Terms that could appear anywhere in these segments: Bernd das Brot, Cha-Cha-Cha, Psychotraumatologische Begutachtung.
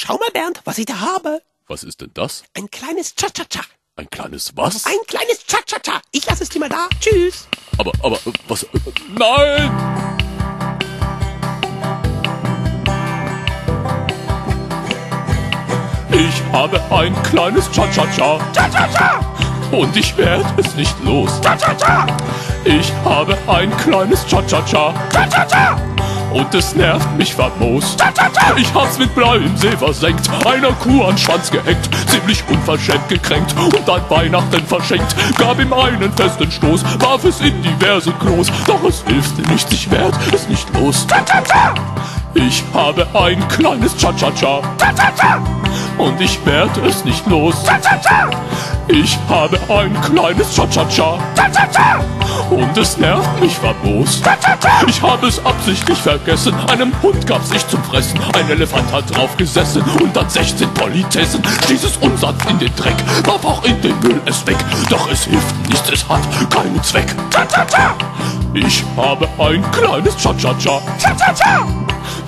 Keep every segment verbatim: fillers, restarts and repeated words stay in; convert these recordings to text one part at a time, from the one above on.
Schau mal, Bernd, was ich da habe. Was ist denn das? Ein kleines Cha-Cha-Cha. Ein kleines was? Ein kleines Cha-Cha-Cha. Ich lasse es dir mal da. Tschüss. Aber, aber, was? Nein! Ich habe ein kleines Cha-Cha-Cha. Cha-Cha-Cha! Und ich werde es nicht los. Cha-Cha-Cha! Ich habe ein kleines Cha-Cha-Cha. Cha-Cha-Cha! Und es nervt mich famos. Cha-Cha-Cha! Ich hab's mit blauem See versenkt, einer Kuh an den Schwanz gehängt, ziemlich unverschämt gekränkt und an Weihnachten verschenkt. Gab ihm einen festen Stoß, warf es in diverse Klos, doch es hilft nicht, ich werd es nicht los. Cha-Cha-Cha! Ich habe ein kleines Cha-Cha-Cha. Cha-Cha-Cha! Und ich werde es nicht los. Cha-Cha-Cha! Ich habe ein kleines Cha-Cha-Cha. Cha-Cha-Cha! Und es nervt mich famos. Cha-Cha-Cha! Ich habe es absichtlich vergessen. Einem Hund gab's ich zum Fressen. Ein Elefant hat drauf gesessen und dann sechzehn Politessen. Stieß es unsanft in den Dreck, warf auch in den Müll es weg. Doch es hilft nichts, es hat keinen Zweck. Cha-Cha-Cha! Ich habe ein kleines Cha-Cha-Cha. Cha-Cha-Cha!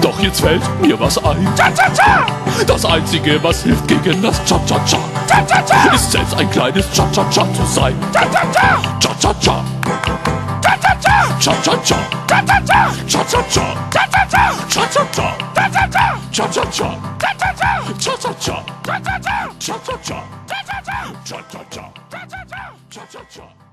Doch jetzt fällt mir was ein. Cha-Cha-Cha! Das Einzige, was hilft gegen das Cha-Cha-Cha, Cha-Cha-Cha, ist selbst ein kleines Cha-Cha-Cha zu sein. Cha-Cha-Cha! Cha-Cha-Cha! Cha-Cha-Cha! Cha-Cha-Cha! Cha-Cha-Cha! Cha-Cha-Cha! Cha-Cha-Cha! Cha-Cha-Cha! Cha-Cha-Cha! Cha-Cha-Cha! Cha-Cha-Cha! Cha-Cha-Cha! Cha-Cha-Cha! Cha-Cha-Cha! Cha-Cha-Cha! Cha-Cha-Cha!